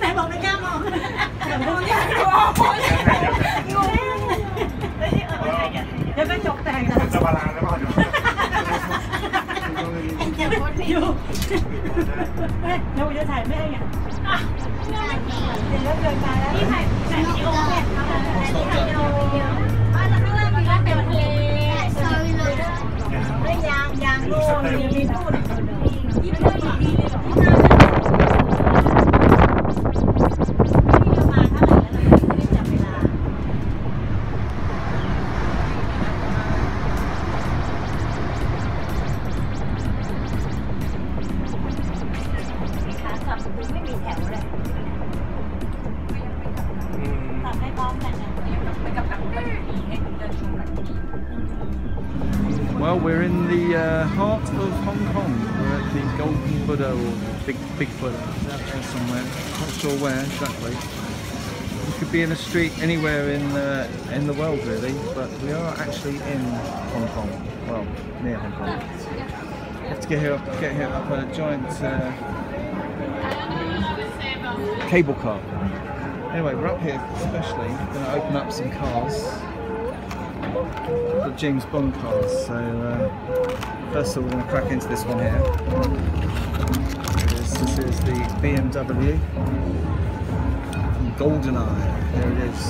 係望你啱喎，人工一喎，有咩作定啊？就話爛啦嘛，喂，你會咗題咩人？啊，你都最大啦，呢題成條嘅，呢題就。 Well, we're in the heart of Hong Kong. We're at the Golden Buddha or Big Buddha. It's out there somewhere. Not sure where exactly. You could be in a street anywhere in the world, really. But we are actually in Hong Kong. Well, near Hong Kong. We have to get here up a giant cable car. Anyway, we're up here especially. We're going to open up some cars. The James Bond cars, so first of all we're going to crack into this one here. This is the BMW Goldeneye. There it is.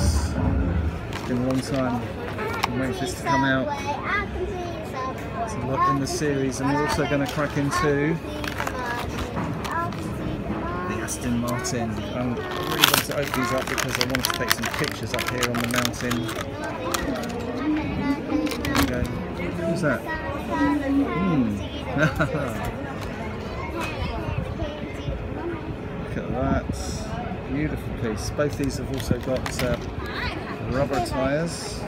It's been a long time waiting for this to come out. There's a lot in the series, and we're also going to crack into the Aston Martin. I really want to open these up because I wanted to take some pictures up here on the mountain. Who's that? Look at that. Beautiful piece. Both these have also got rubber tyres.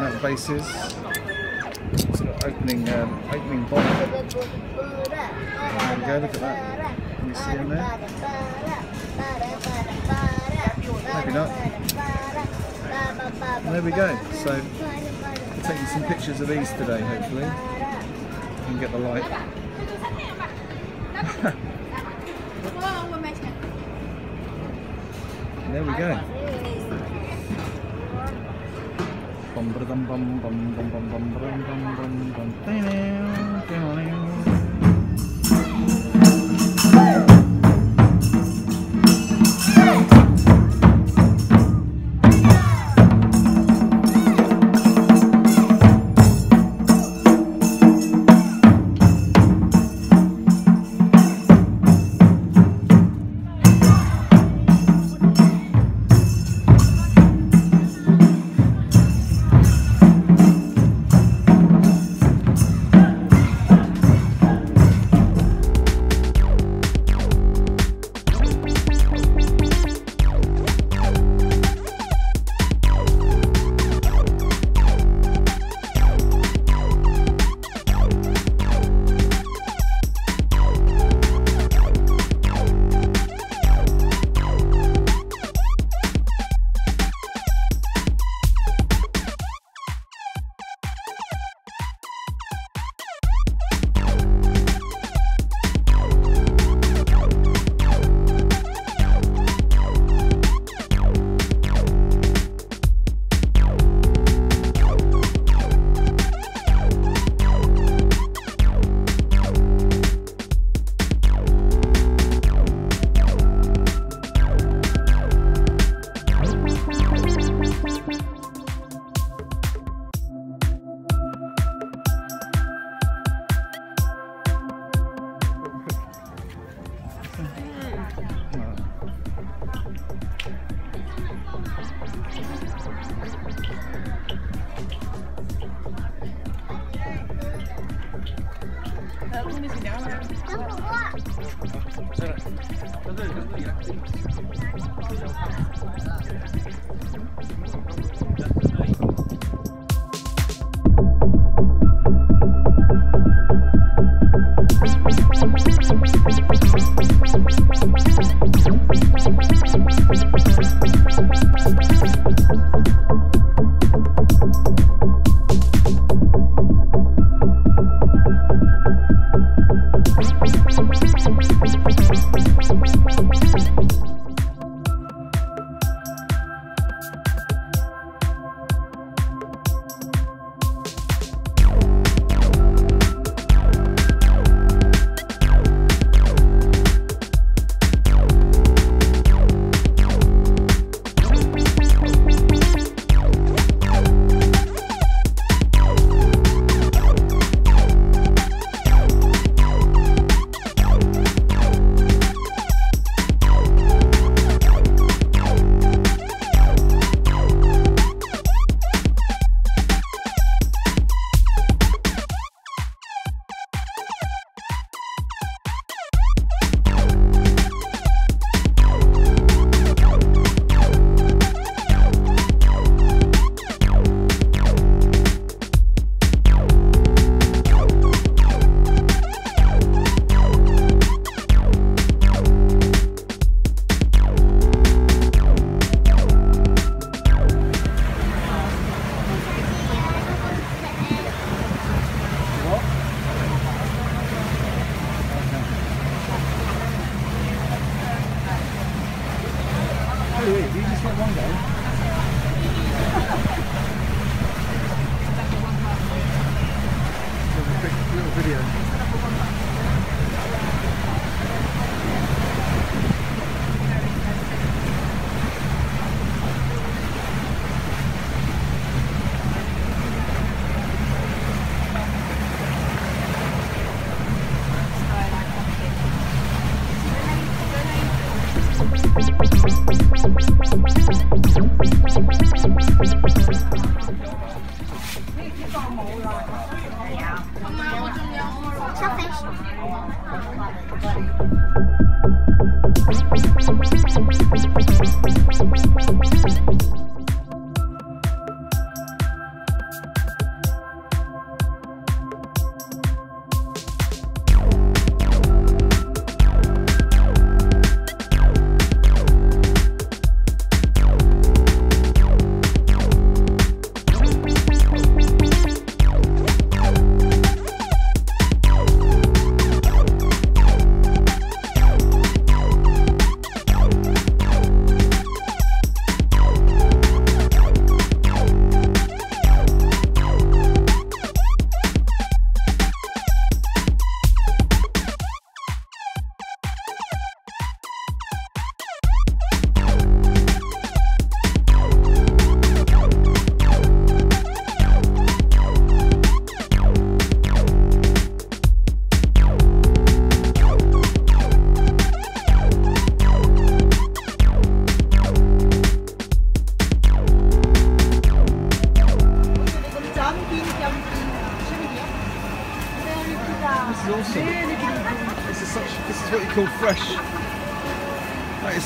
Nut bases. Also got opening bonnet. There we go, look at that. Can you see in there? Maybe not. And there we go, so we're taking some pictures of these today, hopefully, and get the light. There we go.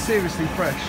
Seriously fresh.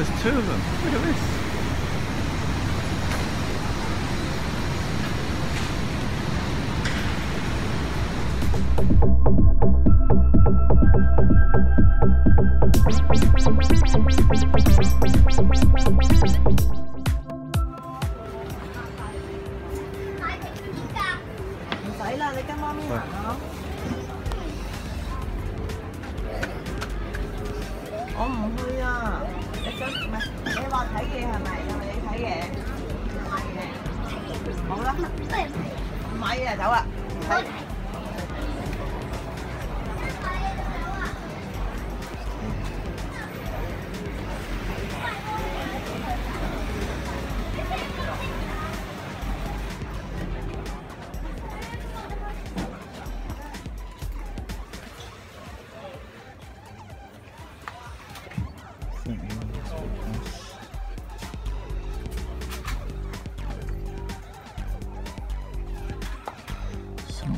There's two of them. Look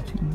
at this.